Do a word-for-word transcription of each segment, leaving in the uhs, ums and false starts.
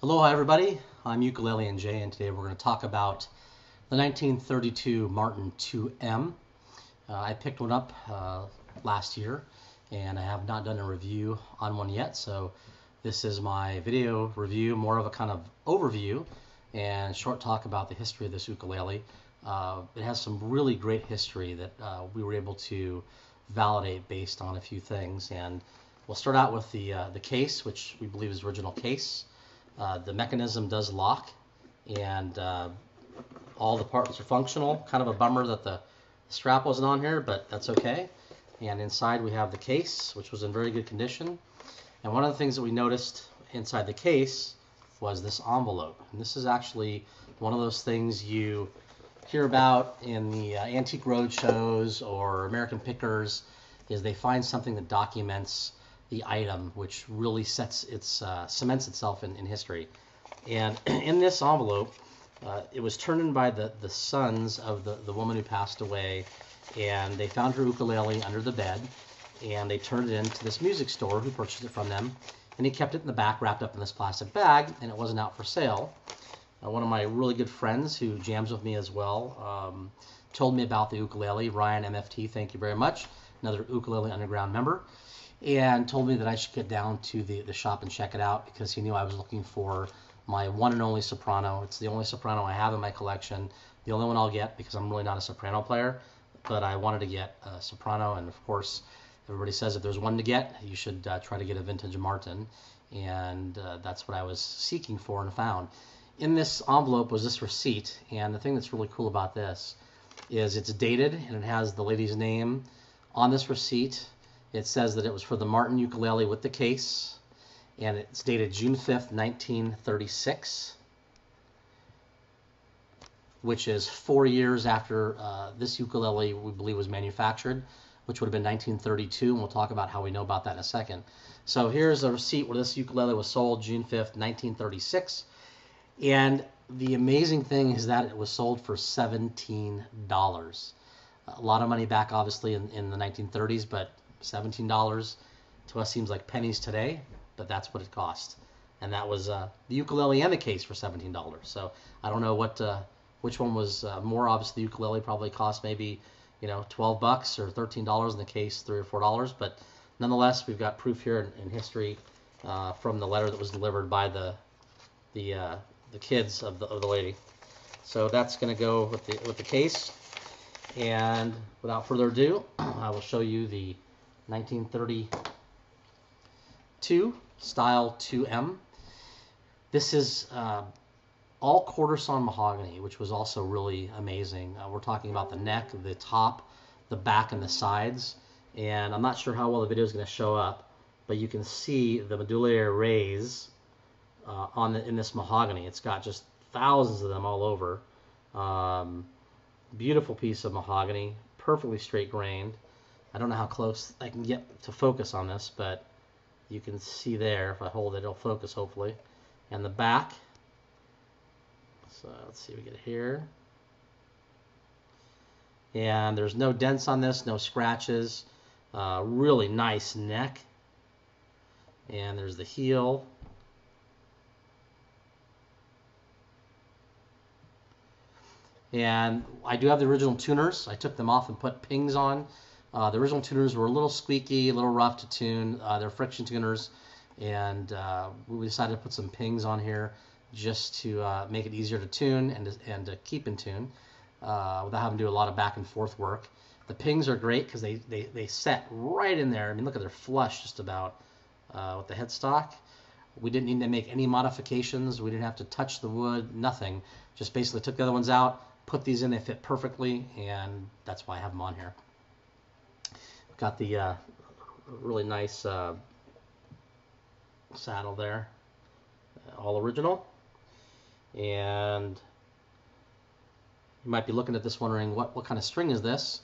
Aloha everybody, I'm Ukulele and Jay, and today we're going to talk about the nineteen thirty-two Martin two M. Uh, I picked one up uh, last year and I have not done a review on one yet, so this is my video review, more of a kind of overview and short talk about the history of this ukulele. Uh, it has some really great history that uh, we were able to validate based on a few things, and we'll start out with the, uh, the case, which we believe is original case. Uh, the mechanism does lock, and uh, all the parts are functional. Kind of a bummer that the strap wasn't on here, but that's okay. And inside we have the case, which was in very good condition. And one of the things that we noticed inside the case was this envelope. And this is actually one of those things you hear about in the uh, antique road shows or American Pickers, is they find something that documents the item, which really sets its uh, cements itself in, in history. And in this envelope, uh, it was turned in by the, the sons of the, the woman who passed away, and they found her ukulele under the bed, and they turned it into this music store who purchased it from them, and he kept it in the back wrapped up in this plastic bag, and it wasn't out for sale. Uh, one of my really good friends who jams with me as well um, told me about the ukulele, Ryan M F T, thank you very much, another Ukulele Underground member, and told me that I should get down to the, the shop and check it out because he knew I was looking for my one and only soprano. It's the only soprano I have in my collection, the only one I'll get because I'm really not a soprano player, but I wanted to get a soprano, and of course everybody says if there's one to get, you should uh, try to get a vintage Martin, and uh, that's what I was seeking for and found. In this envelope was this receipt, and the thing that's really cool about this is it's dated and it has the lady's name on this receipt. It says that it was for the Martin ukulele with the case, and it's dated June fifth, nineteen thirty-six, which is four years after uh, this ukulele we believe was manufactured, which would have been nineteen thirty-two, and we'll talk about how we know about that in a second. So here's a receipt where this ukulele was sold June fifth, nineteen thirty-six, and the amazing thing is that it was sold for seventeen dollars. A lot of money back, obviously, in, in the nineteen thirties, but seventeen dollars to us seems like pennies today, but that's what it cost. And that was uh, the ukulele and the case for seventeen dollars. So I don't know what uh, which one was uh, more. Obviously, the ukulele probably cost maybe, you know, twelve bucks or thirteen dollars, in the case three or four dollars. But nonetheless, we've got proof here in, in history uh, from the letter that was delivered by the the uh, the kids of the of the lady. So that's going to go with the with the case. And without further ado, I will show you the nineteen thirty-two style two M. This is uh, all quarter sawn mahogany, which was also really amazing. Uh, we're talking about the neck, the top, the back, and the sides. And I'm not sure how well the video is going to show up, but you can see the medullary rays uh, on the, in this mahogany. It's got just thousands of them all over. Um, beautiful piece of mahogany, perfectly straight grained. I don't know how close I can get to focus on this, but you can see there, if I hold it, it'll focus, hopefully. And the back, so let's see if we get it here. And there's no dents on this, no scratches. Uh, really nice neck. And there's the heel. And I do have the original tuners. I took them off and put pings on. Uh, the original tuners were a little squeaky, a little rough to tune. Uh, they're friction tuners, and uh, we decided to put some pings on here just to uh, make it easier to tune and to, and to keep in tune uh, without having to do a lot of back and forth work. The pings are great because they, they, they set right in there. I mean, look at, they're flush just about uh, with the headstock. We didn't need to make any modifications. We didn't have to touch the wood, nothing. Just basically took the other ones out, put these in, they fit perfectly, and that's why I have them on here. Got the uh, really nice uh, saddle there, all original. And you might be looking at this wondering what, what kind of string is this?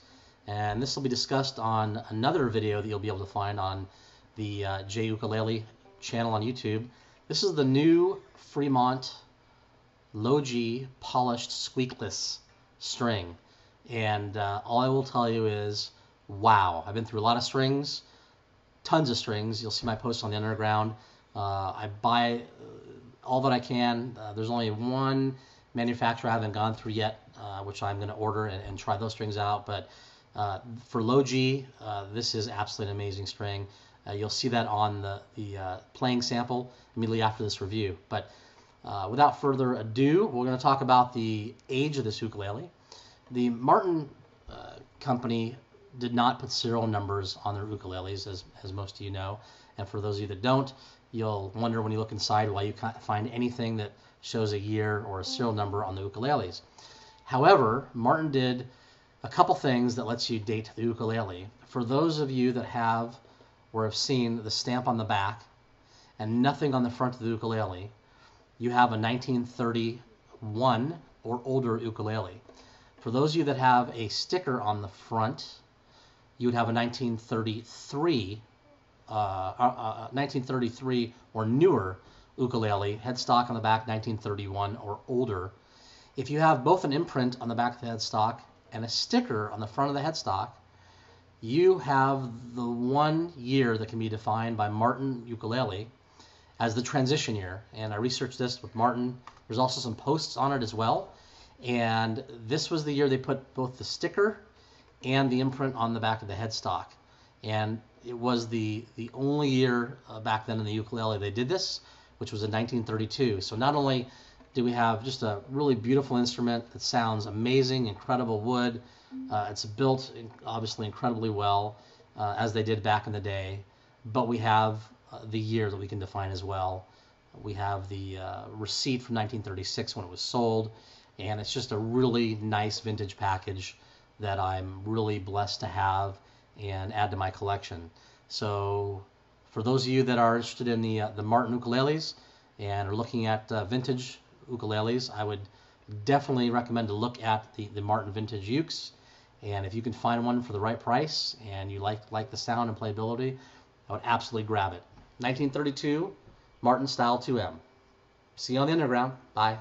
And this will be discussed on another video that you'll be able to find on the uh, Jay Ukulele channel on YouTube. This is the new Fremont Low G Polished Squeakless string. And uh, all I will tell you is, wow, I've been through a lot of strings, tons of strings. You'll see my post on the Underground. Uh, I buy all that I can. Uh, there's only one manufacturer I haven't gone through yet, uh, which I'm going to order and, and try those strings out. But uh, for Low G, uh, this is absolutely an amazing string. Uh, you'll see that on the, the uh, playing sample immediately after this review. But uh, without further ado, we're going to talk about the age of this ukulele. The Martin uh, company did not put serial numbers on their ukuleles, as, as most of you know. And for those of you that don't, you'll wonder when you look inside why you can't find anything that shows a year or a serial number on the ukuleles. However, Martin did a couple things that lets you date the ukulele. For those of you that have or have seen the stamp on the back and nothing on the front of the ukulele, you have a nineteen thirty-one or older ukulele. For those of you that have a sticker on the front, you would have a nineteen thirty-three uh, uh, nineteen thirty-three or newer ukulele, headstock on the back nineteen thirty-one or older. If you have both an imprint on the back of the headstock and a sticker on the front of the headstock, you have the one year that can be defined by Martin Ukulele as the transition year. And I researched this with Martin. There's also some posts on it as well. And this was the year they put both the sticker and the imprint on the back of the headstock. And it was the, the only year uh, back then in the ukulele they did this, which was in nineteen thirty-two. So not only do we have just a really beautiful instrument that sounds amazing, incredible wood, uh, it's built in, obviously incredibly well uh, as they did back in the day, but we have uh, the year that we can define as well. We have the uh, receipt from nineteen thirty-six when it was sold, and it's just a really nice vintage package that I'm really blessed to have and add to my collection. So for those of you that are interested in the, uh, the Martin ukuleles and are looking at uh, vintage ukuleles, I would definitely recommend to look at the, the Martin Vintage Ukes. And if you can find one for the right price and you like, like the sound and playability, I would absolutely grab it. nineteen thirty-two Martin Style two M. See you on the Underground. Bye.